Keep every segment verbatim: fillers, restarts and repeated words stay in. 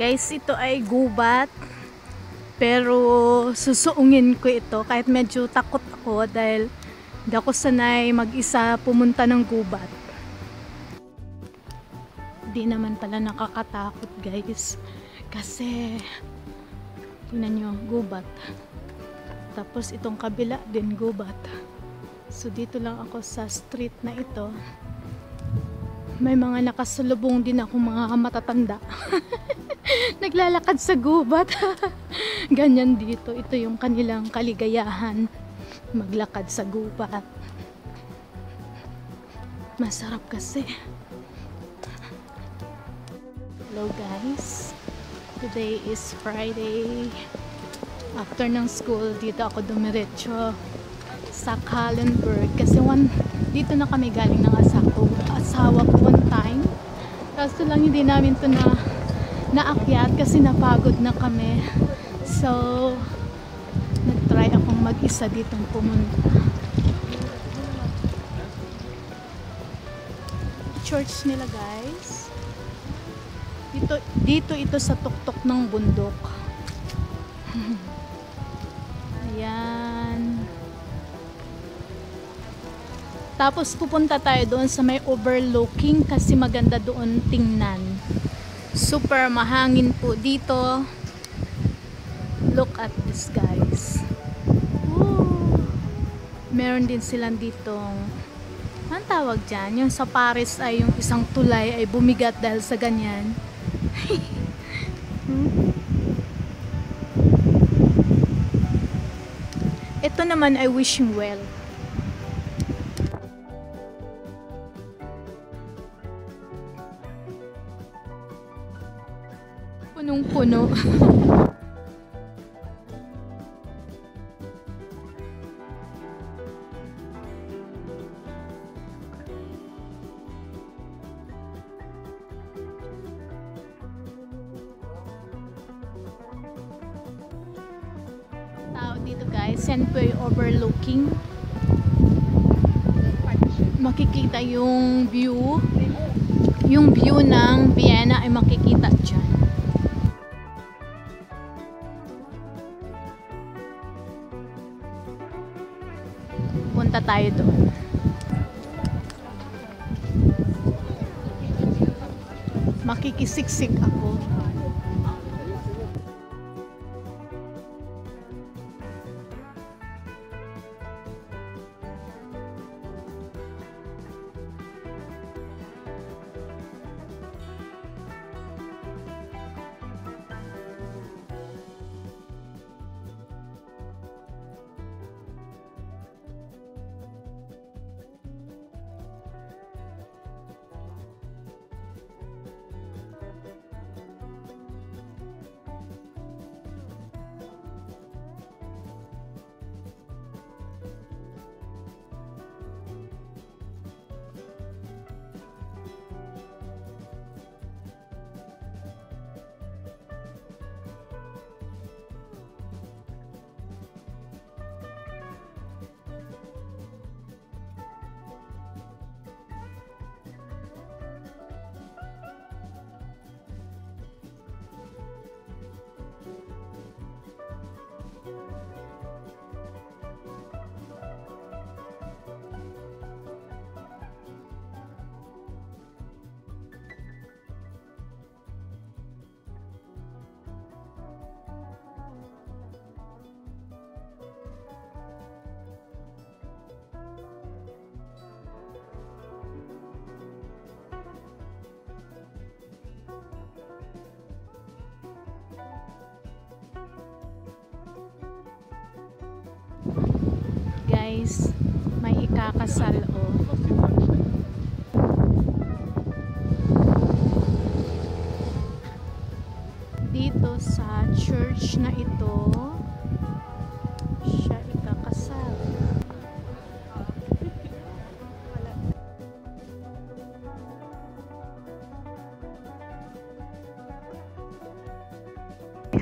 Guys, ito ay gubat. Pero susuungin ko ito kahit medyo takot ako dahil hindi ako sanay mag-isa pumunta ng gubat. Hindi naman pala nakakatakot, guys. Kasi tingnan nyo, gubat. Tapos itong kabila din gubat. So dito lang ako sa street na ito. May mga nakasalubong din ako, mga matatanda. Naglalakad sa gubat. Ganyan dito. Ito yung kanilang kaligayahan. Maglakad sa gubat. Masarap kasi. Hello guys. Today is Friday. After ng school, dito ako dumiretso sa Kahlenberg. Kasi one, dito na kami galing ng asawa ko. Asawa ko one time. Kaso lang hindi namin ito na naakyat kasi napagod na kami. So, nag-try akong mag-isa ditong pumunta. Church nila, guys. Dito, dito ito sa tuktok ng bundok. Ayan. Tapos pupunta tayo doon sa may overlooking kasi maganda doon tingnan. Super mahangin po dito. Look at this, guys. Woo! Meron din silang ditong, anong tawag dyan? Yung sa Paris ay yung isang tulay ay bumigat dahil sa ganyan. hmm? Ito naman ay wishing well. Punong-puno. Tao dito guys, yan po yung overlooking. Makikita yung view. Yung view ng Vienna ay makikita dyan. Punta tayo doon. Makikisiksik ako. Guys, may ikakasal o. Dito sa church na ito, siya ikakasal.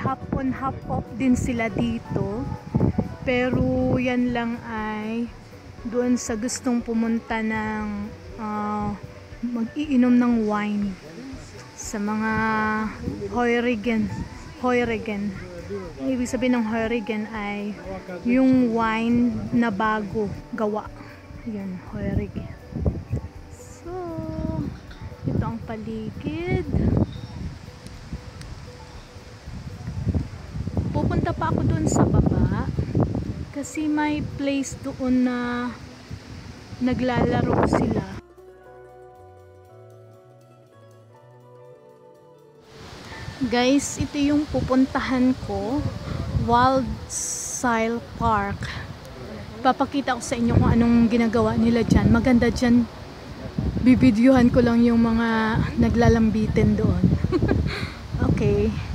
Hapon-hapop din sila dito. Pero yan lang ay doon sa gustong pumunta ng uh, mag-iinom ng wine. sa mga Heurigen. Heurigen. Ibig sabihin ng Heurigen ay yung wine na bago gawa. Yun, Heurigen. So, ito ang paligid. Pupunta pa ako dun sa baba kasi may place doon na naglalaro sila. Guys, ito yung pupuntahan ko, Wild Style Park. Papakita ko sa inyo kung anong ginagawa nila dyan. Maganda dyan. Bibidyohan ko lang yung mga naglalambitin doon. Okay.